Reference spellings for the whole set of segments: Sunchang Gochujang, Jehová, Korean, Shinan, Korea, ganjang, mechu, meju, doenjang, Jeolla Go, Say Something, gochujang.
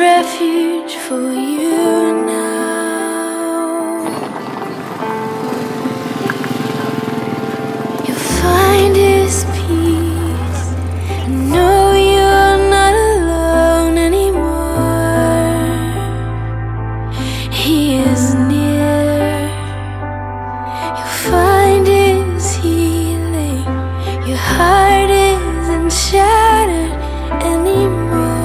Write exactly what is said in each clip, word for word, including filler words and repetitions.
refuge for you now. You'll find His peace and know you're not alone anymore. He is near. You'll find His healing. Your heart isn't shattered anymore.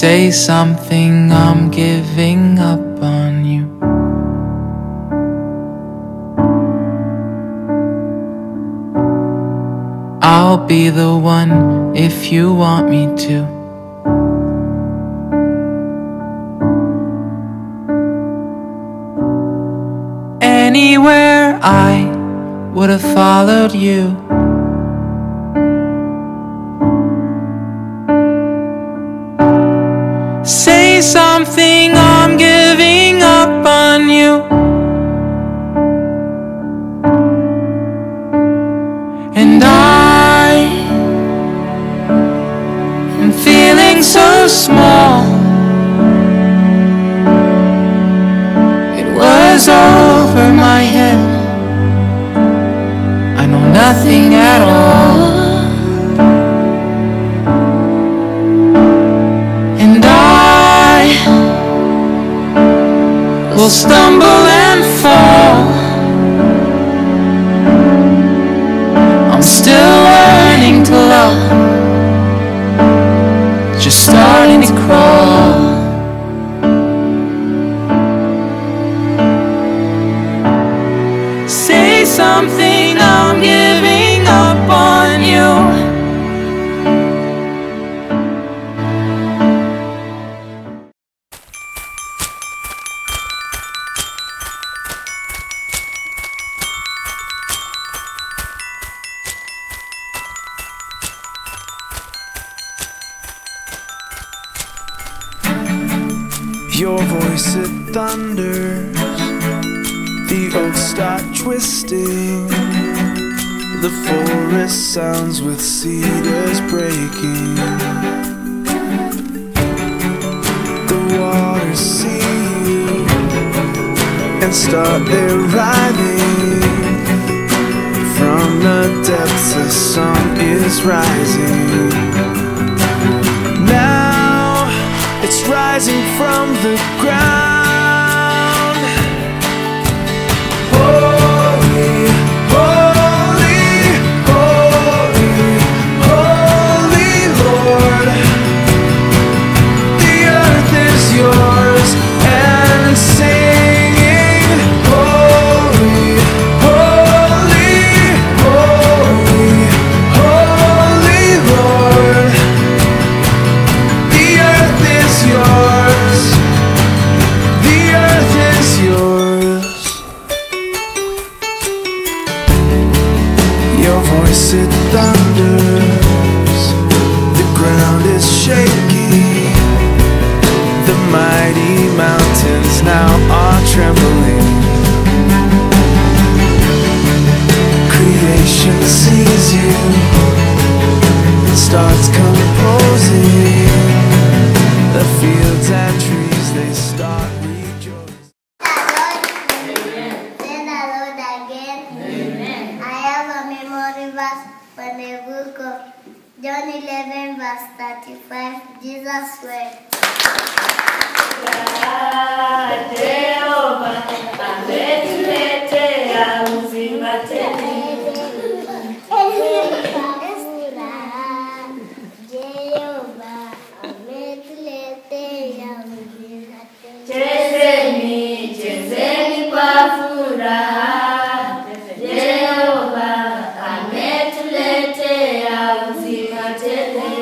Say something, I'm giving up on you. I'll be the one if you want me to. Anywhere I would have followed you. Say something, I'm giving up on you. And I am feeling so small. It was over my head. I know nothing at all. We'll stumble and fall. I'm still learning to love, just starting to crawl. Say something, I'm giving up on you. Your voice, it thunders. The oaks start twisting. The forest sounds with cedars breaking. The waters see you and start arriving. From the depths the sun is rising. It's rising from the ground. Holy, holy, holy, holy Lord. The earth is yours and singing. Holy, holy, holy, holy Lord. The earth is yours, the earth is yours. Your voice, it thunders. The ground is shaking. The mighty mountains now are trembling. Creation sees you and starts composing. The fields and trees, they start rejoicing. Amen. Then the Lord again. Amen. I have a memory verse from the book of John eleven verse thirty-five. Jesus said, Jehová ametuletea uzima did it.